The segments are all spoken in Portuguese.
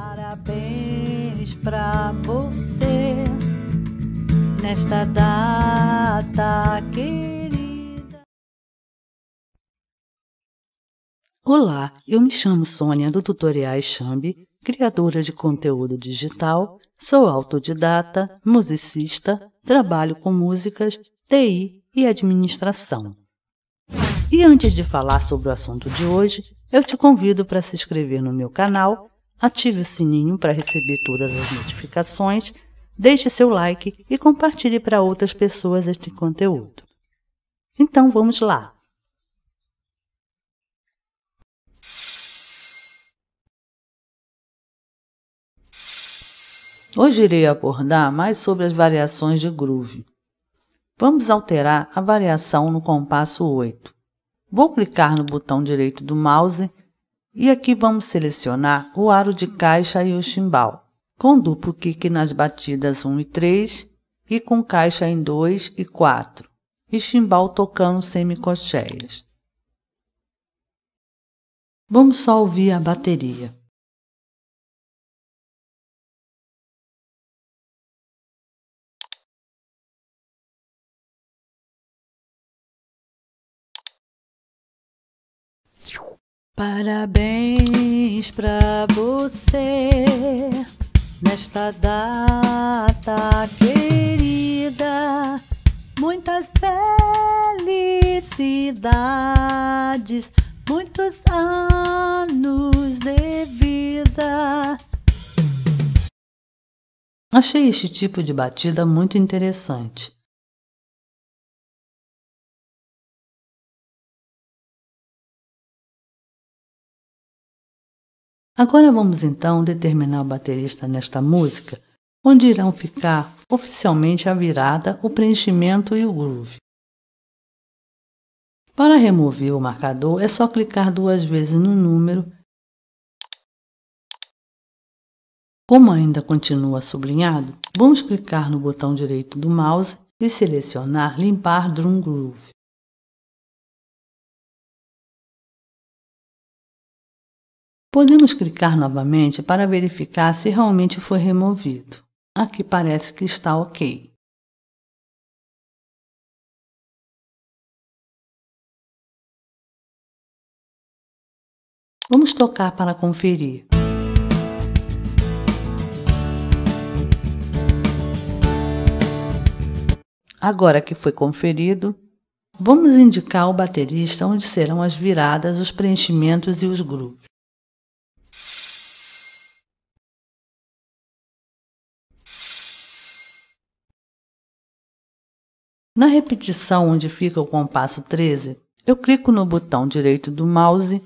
Parabéns pra você nesta data querida. Olá, eu me chamo Sônia do Tutoriais Xambi, criadora de conteúdo digital, sou autodidata, musicista, trabalho com músicas, TI e administração. E antes de falar sobre o assunto de hoje, eu te convido para se inscrever no meu canal, ative o sininho para receber todas as notificações, deixe seu like e compartilhe para outras pessoas este conteúdo. Então vamos lá! Hoje irei abordar mais sobre as variações de groove. Vamos alterar a variação no compasso 8. Vou clicar no botão direito do mouse e aqui vamos selecionar o aro de caixa e o chimbal, com duplo kick nas batidas 1 e 3 e com caixa em 2 e 4 e chimbal tocando semicolcheias. Vamos só ouvir a bateria. Parabéns pra você nesta data querida, muitas felicidades, muitos anos de vida. Achei este tipo de batida muito interessante. Agora vamos então determinar o baterista nesta música, onde irão ficar oficialmente a virada, o preenchimento e o groove. Para remover o marcador é só clicar duas vezes no número. Como ainda continua sublinhado, vamos clicar no botão direito do mouse e selecionar Limpar Drum Groove. Podemos clicar novamente para verificar se realmente foi removido. Aqui parece que está ok. Vamos tocar para conferir. Agora que foi conferido, vamos indicar ao baterista onde serão as viradas, os preenchimentos e os grooves. Na repetição onde fica o compasso 13, eu clico no botão direito do mouse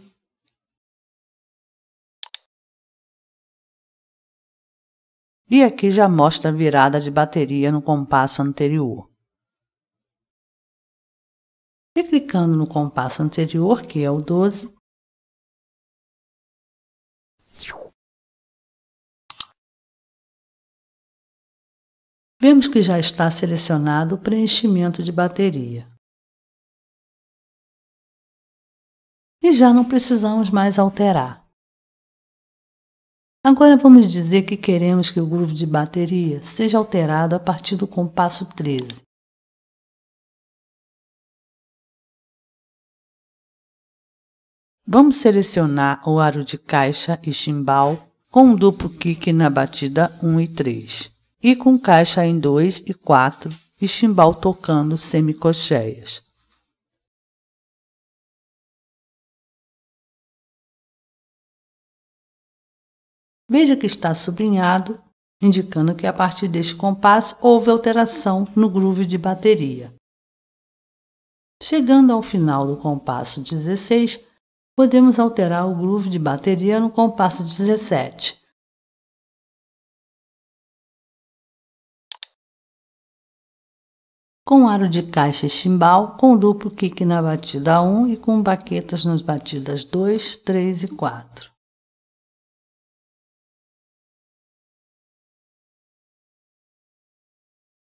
e aqui já mostra a virada de bateria no compasso anterior. E clicando no compasso anterior, que é o 12, vemos que já está selecionado o preenchimento de bateria. E já não precisamos mais alterar. Agora vamos dizer que queremos que o groove de bateria seja alterado a partir do compasso 13. Vamos selecionar o aro de caixa e chimbal com um duplo kick na batida 1 e 3. E com caixa em 2 e 4 e chimbal tocando semicolcheias. Veja que está sublinhado, indicando que a partir deste compasso houve alteração no groove de bateria. Chegando ao final do compasso 16, podemos alterar o groove de bateria no compasso 17. Com aro de caixa e chimbal, com duplo kick na batida 1 e com baquetas nas batidas 2, 3 e 4.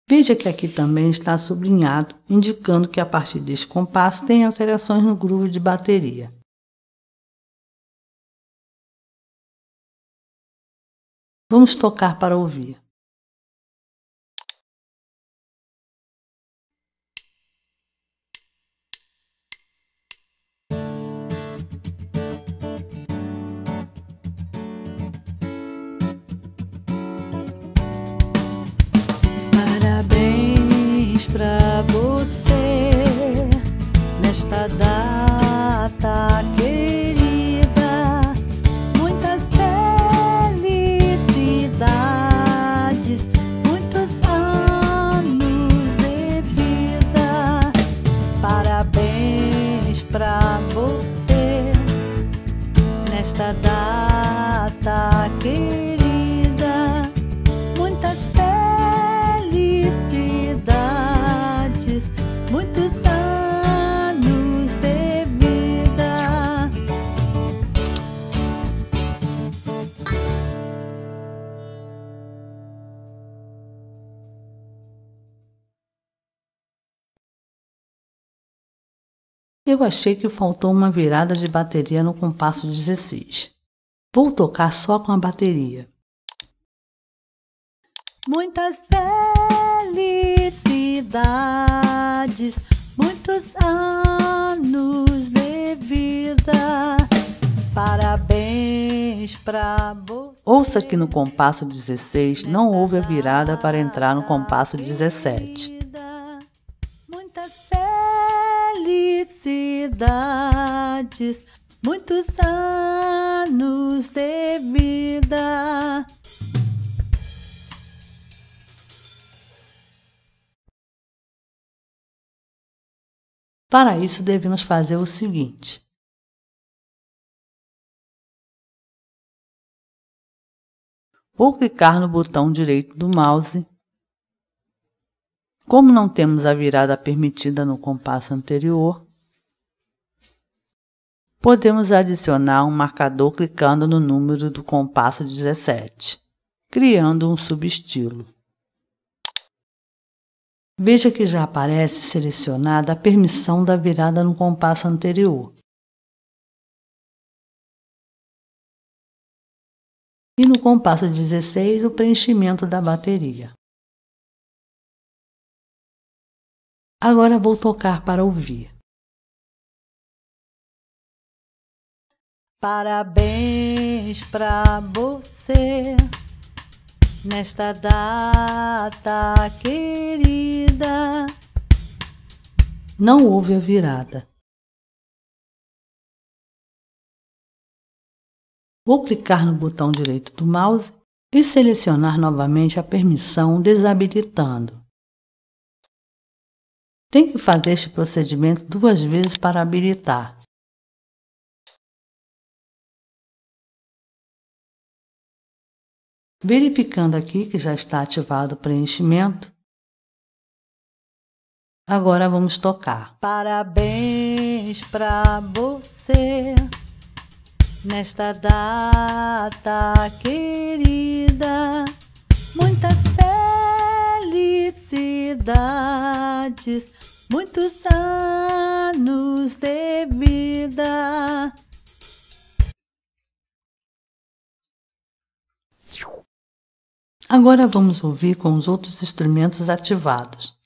Veja que aqui também está sublinhado, indicando que a partir deste compasso tem alterações no groove de bateria. Vamos tocar para ouvir. Parabéns pra você nesta data querida, muitas felicidades, muitos anos de vida. Parabéns pra você nesta data querida. Eu achei que faltou uma virada de bateria no compasso 16. Vou tocar só com a bateria. Muitas felicidades, muitos anos de vida. Parabéns pra você. Ouça que no compasso 16 não houve a virada para entrar no compasso 17. Felicidades, muitos anos de vida. Para isso, devemos fazer o seguinte. Vou clicar no botão direito do mouse. Como não temos a virada permitida no compasso anterior, podemos adicionar um marcador clicando no número do compasso 17, criando um subestilo. Veja que já aparece selecionada a permissão da virada no compasso anterior. E no compasso 16, o preenchimento da bateria. Agora vou tocar para ouvir. Parabéns pra você nesta data querida. Não houve a virada. Vou clicar no botão direito do mouse e selecionar novamente a permissão, desabilitando. Tem que fazer este procedimento 2 vezes para habilitar. Verificando aqui que já está ativado o preenchimento. Agora vamos tocar. Parabéns pra você nesta data querida, muitas felicidades, muitos anos de vida. Agora vamos ouvir com os outros instrumentos ativados.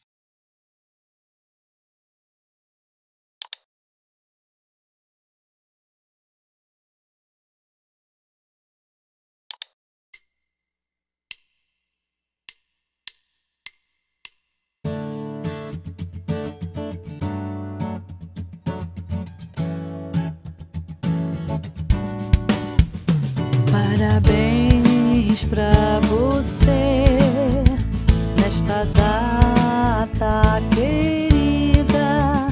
Parabéns pra você nesta data querida,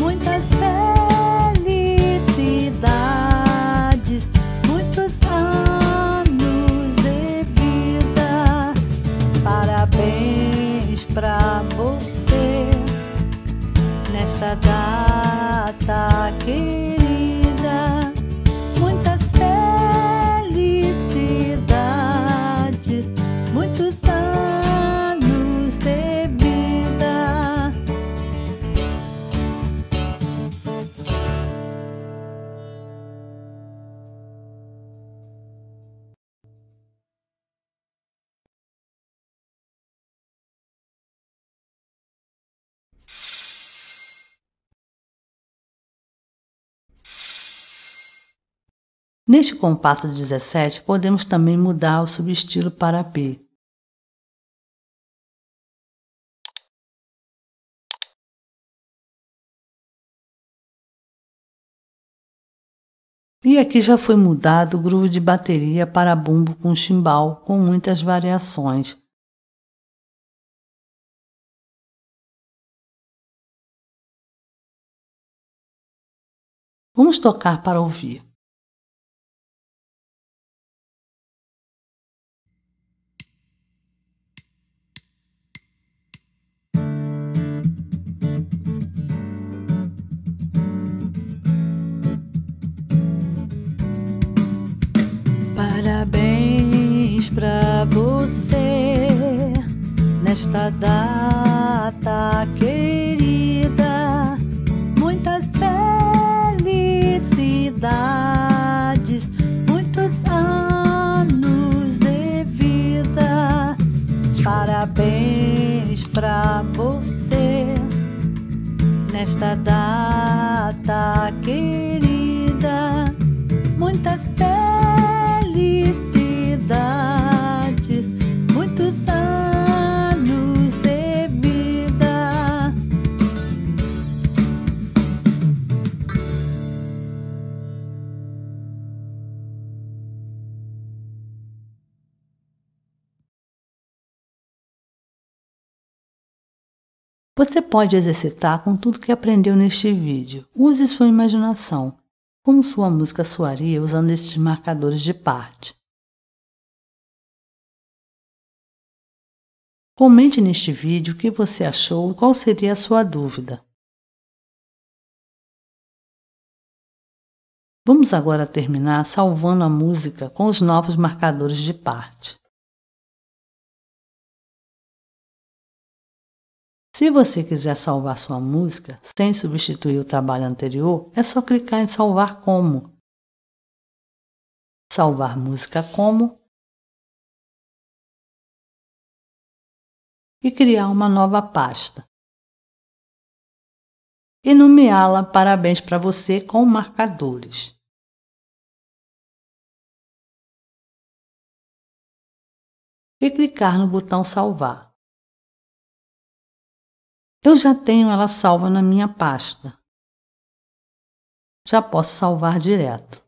muitas felicidades, muitos anos de vida. Parabéns pra você nesta data querida. Muitos anos de vida. Neste compasso 17, podemos também mudar o subestilo para P. E aqui já foi mudado o groove de bateria para bumbo com chimbal, com muitas variações. Vamos tocar para ouvir. Parabéns pra você nesta data querida, muitas felicidades, muitos anos de vida. Parabéns pra você nesta data querida, muitas felicidades, muitos anos de vida. Você pode exercitar com tudo que aprendeu neste vídeo. Use sua imaginação. Como sua música soaria usando esses marcadores de parte? Comente neste vídeo o que você achou e qual seria a sua dúvida. Vamos agora terminar salvando a música com os novos marcadores de parte. Se você quiser salvar sua música sem substituir o trabalho anterior, é só clicar em Salvar Como. Salvar Música Como. E criar uma nova pasta e nomeá-la Parabéns para você com marcadores. E clicar no botão Salvar. Eu já tenho ela salva na minha pasta. Já posso salvar direto.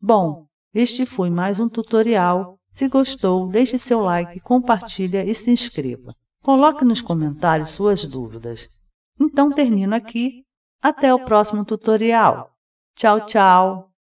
Bom, este foi mais um tutorial. Se gostou, deixe seu like, compartilha e se inscreva. Coloque nos comentários suas dúvidas. Então termino aqui. Até o próximo tutorial. Tchau, tchau!